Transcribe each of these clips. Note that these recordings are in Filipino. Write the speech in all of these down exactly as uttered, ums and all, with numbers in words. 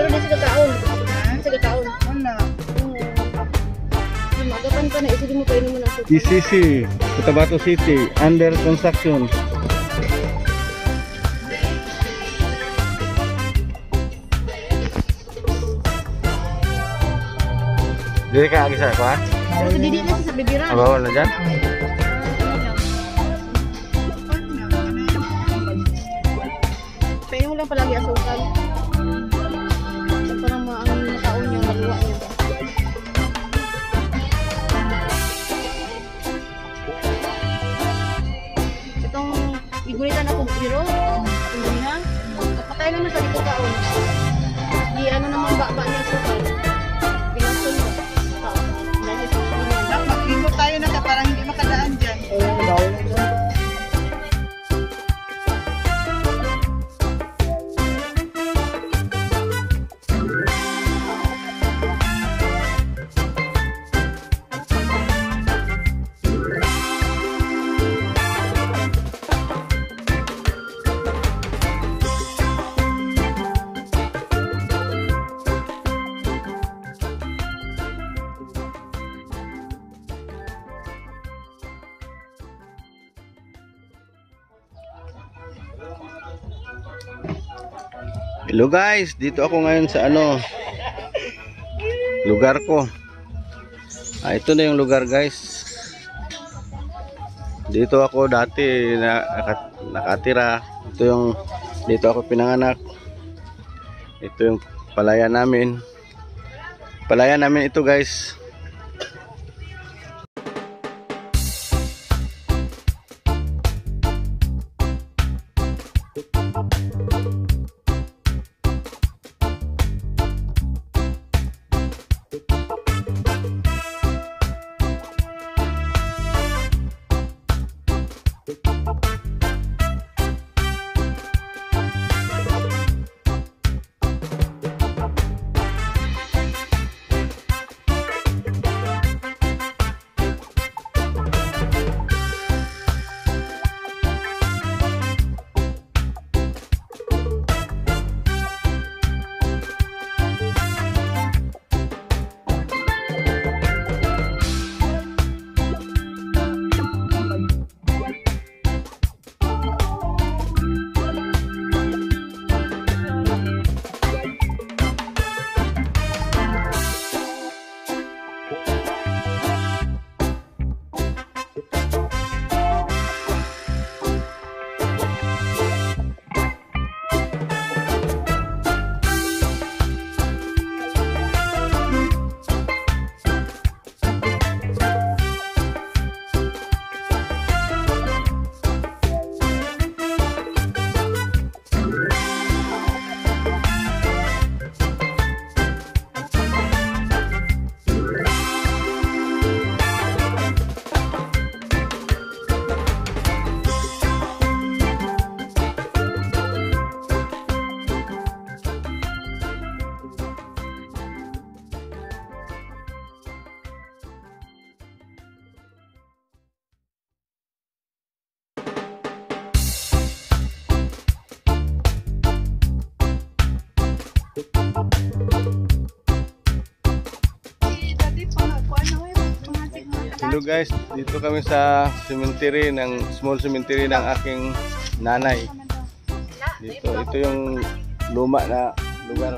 Pero di sa kakaon, sa kakaon. Ano? Magapan pa na, isa mo kainin mo na. T C C, Cotabato City, under construction. Jadi kayak bisa apa? Terus dididik masih sampai biran. Bawa aja. Pengen ulang lagi asukan. Sama ang taon yang laluannya. Itong igunitan ako biro, tumina. Kapatay naman sa dito taon. Di ano naman baba-banya asukan. Tayo na ka, parang hindi makadaan dyan. Hello guys, dito ako ngayon sa ano lugar ko. Ah, ito na yung lugar guys. Dito ako dati nakatira. Ito yung dito ako pinanganak. Ito yung palayan namin. Palayan namin ito guys. Hello guys, dito kami sa cemetery ng small cemetery ng aking nanay. Dito, ito yung luma na lugar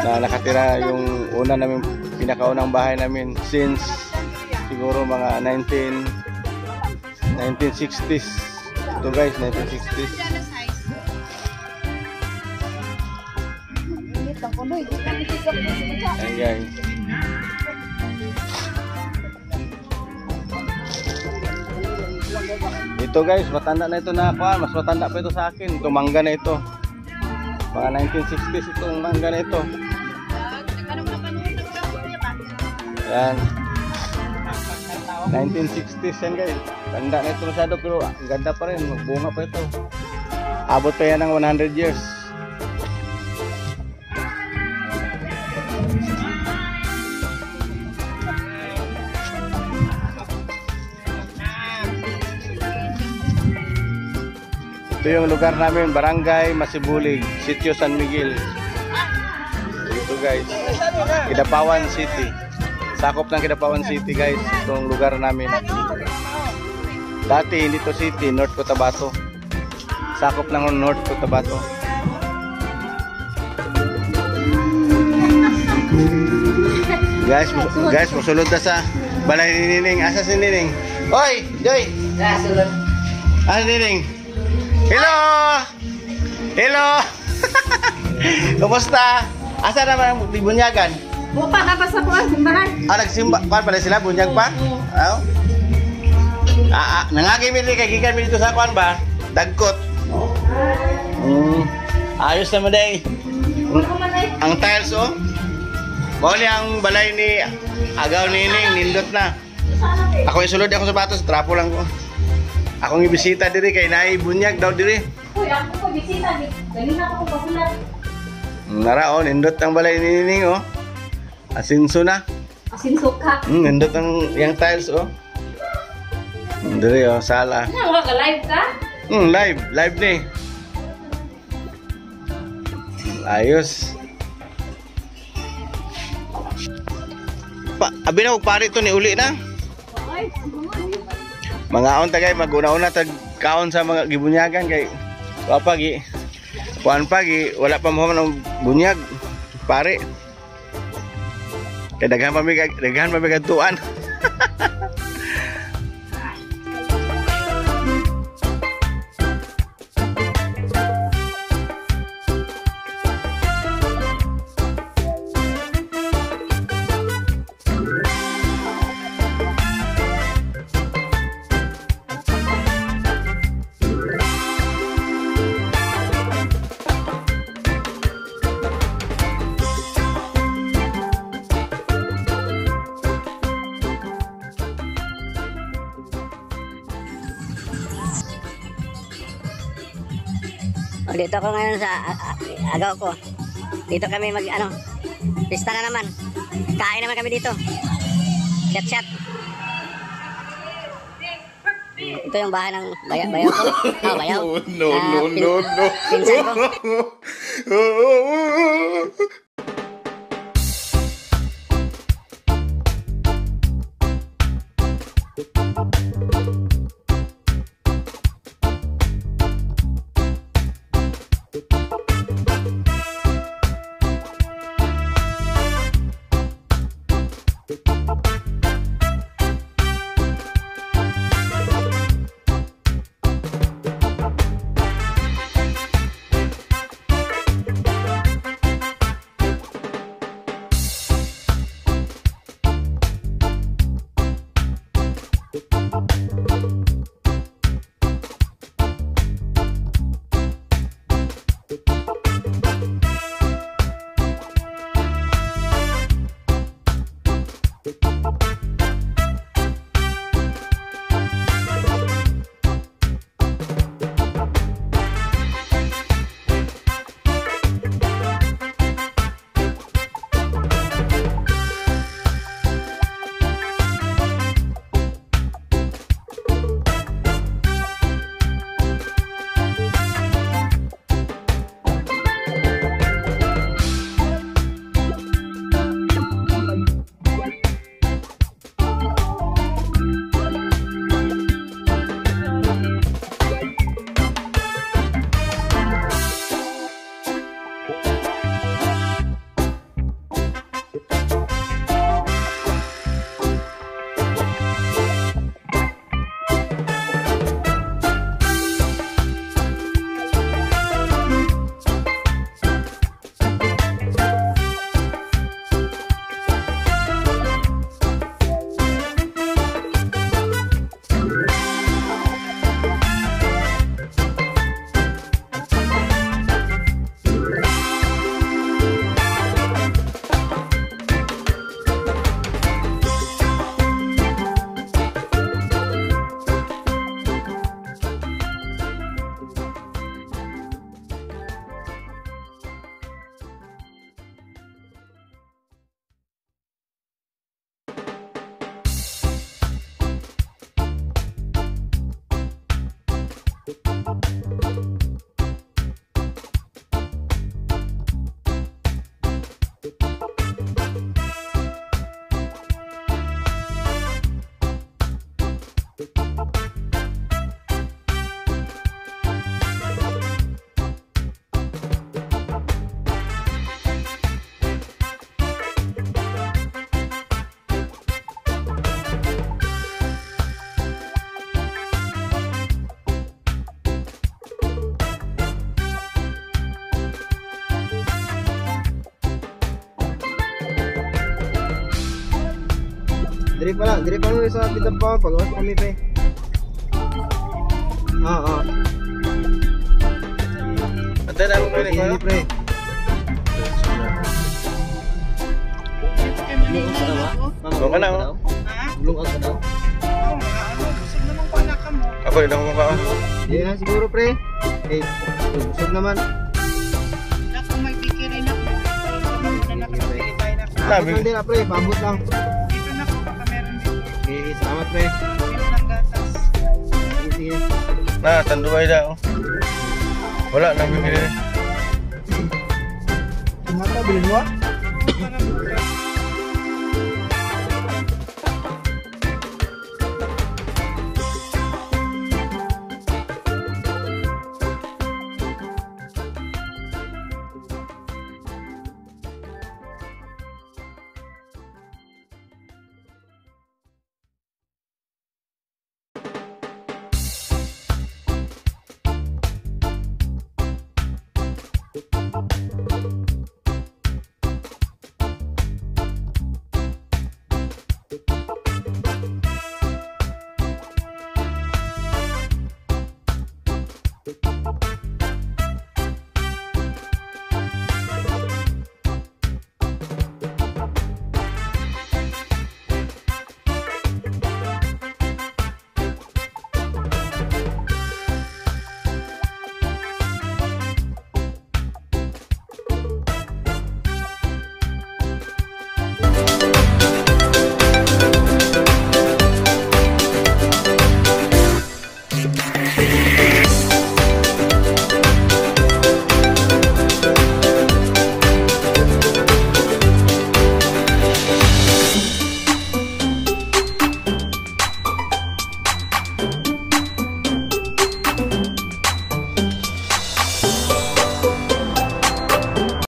na nakatira yung una namin, pinakaunang bahay namin since siguro mga nineteen sixties. Ito guys, nineteen sixties. Ayan guys. Ito guys, matanda na ito na ako. Mas matanda pa ito sa akin. Ito mangga na ito. Mga nineteen sixties itong mangga na ito. Ayan. nineteen sixties yan guys. Tanda na ito masyado pero ang ganda pa rin. Bunga pa ito. Abot pa yan ng one hundred years. Ito yung lugar namin, Barangay Masibulig, Sityo San Miguel. guys. Kidapawan City. Sakop ng Kidapawan City guys, itong lugar namin. Dati hindi to city, North Cotabato. Sakop ng North Cotabato. Guys, guys, musulod na sa balay ni Nining. Asa si Nining? Hoy, Joy! Nasulod. Asa Nining? Hello! Hello! Kumusta? Asa naman ang dibunyagan? Bupa ka pa sa buwan, simbahan. Ah, nagsimba. Kuan pala sila, bunyag pa? Oo. Oo. Ah, ah. Nangagimili, kagigan mo dito sa kuan ba? Dagkot. Oo. Mm. Ayos naman eh. Ang tiles oh. Mauli ang balay ni Agaw Nining, nindot na. Ako yung sulod, ako sa batos, trapo lang ko. Akong ibisita diri, kay Nay Bunyag daw diri. Uy, ako ko bisita diri. Ganun ako kung pasulat. Nara oh, nindot ang balay ni Nining oh. Asinso na. Asinso ka. Hmm, nindot ang yang tiles oh. Diri oh, sala. Ano, wala ka live ka? Hmm, live. Live ni. Ayos. Pa, abi na, pari ito ni uli na. Mga on tagay, maguna-una tagkaon sa mga gibunyagan kay wapagi. Puan pagi, wala pa mo ng bunyag. Pare. Kaya daghan pa mga, daghan pa mga tuan. Dito ko ngayon sa agaw ko. Dito kami mag ano, pista na naman. Kain naman kami dito. Chat chat. Ito yung bahay ng bayaw, bayaw ko. Oh, bayaw. No, no, no, no. Pinsan ko. Diri pala, diri pa nung isa Kidapawan, pag-awas kami pa eh. Oo, oo. Patay na akong pwede ko. Hindi pre. Bulungan ka daw ha? Bulungan ka daw? Bulungan ka daw? Oo, ano, busog naman ko anak ka mo. Ako, hindi ako mukha ako. Hindi na siguro pre. Eh, busog naman. Ako, may pikirin ako. Abot lang din na pre, abot lang. Oke, selamat pre. Nah, tandu baik dah. Wala nang bibili. Mata beli dua. Bye.